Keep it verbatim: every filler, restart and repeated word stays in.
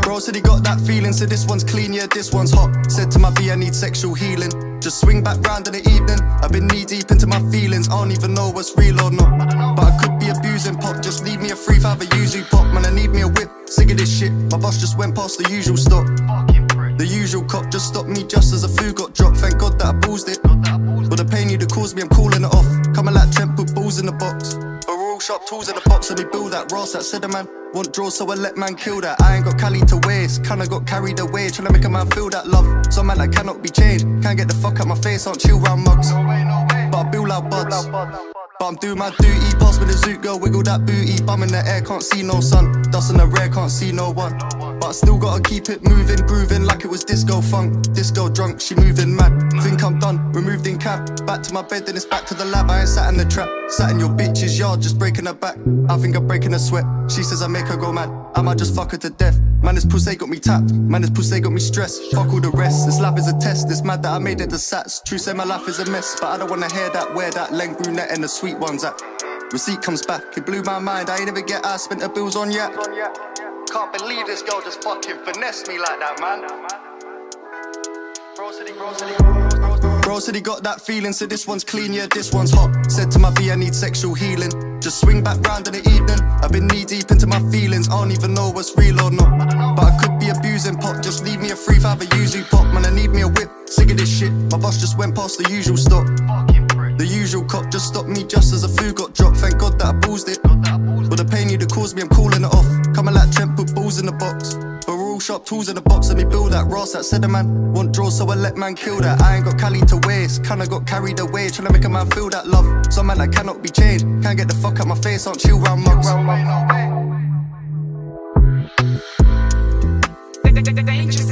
Bro said he got that feeling, so this one's clean, yeah, this one's hot. Said to my B I need sexual healing. Just swing back round in the evening. I've been knee deep into my feelings. I don't even know what's real or not, but I could be abusing pop. Just need me a free five, a Yuzu pop. Man, I need me a whip, sick of this shit. My boss just went past the usual stop. The usual cop just stopped me just as a flu got dropped. Thank God that I ballsed it, but the pain you'd have caused me, I'm calling it off. Coming like Trent, put balls in the box. Sharp tools in the box and we build that Ross. That said a man want draws, so I let man kill that. I ain't got Cali to waste, kinda got carried away, tryna make a man feel that love. Some man that cannot be changed, can't get the fuck out my face, aren't chill round mugs. No way, no way. But I build out buds, but I'm doing my duty. Pass with the zoot, girl, wiggle that booty. Bum in the air, can't see no sun. Dust in the rare, can't see no one. But I still gotta keep it moving, grooving like it was disco funk. Disco drunk, she moving mad. Think I'm done, removed in cab. Back to my bed, then it's back to the lab. I ain't sat in the trap, sat in your bitch's yard, just breaking her back. I think I'm breaking her sweat. She says I make her go mad, I might just fuck her to death. Man, this pussy got me tapped. Man, this pussy got me stressed. Fuck all the rest, this lab is a test. It's mad that I made it to sats. True say my life is a mess, but I don't wanna hear that. Where that Len brunette and the sweet ones at? Receipt comes back, it blew my mind. I ain't ever get ass, spent the bills on yet. Can't believe this girl just fucking finessed me like that, man. Bro said he, bro said he, bro said he, bro. Bro said he got that feeling, so this one's clean, yeah, this one's hot. Said to my B I need sexual healing. Just swing back round in the evening. I've been knee deep into my feelings. I don't even know what's real or not, but I could be abusing pop. Just leave me a free five, a Yuzu pop. Man, I need me a whip, sick of this shit. My boss just went past the usual stop. The usual cop just stopped me just as a flu got dropped. Thank God that I ballsed it, but the pain you'd have caused me, I'm calling it off. Coming like Trent, put balls in the box. Sharp tools in the box and we build that Ross. That said a man want draws, so I let man kill that. I ain't got Cali to waste, kinda got carried away, tryna make a man feel that love. Some man that cannot be changed, can't get the fuck out my face, aren't chill round mugs. No way, no way.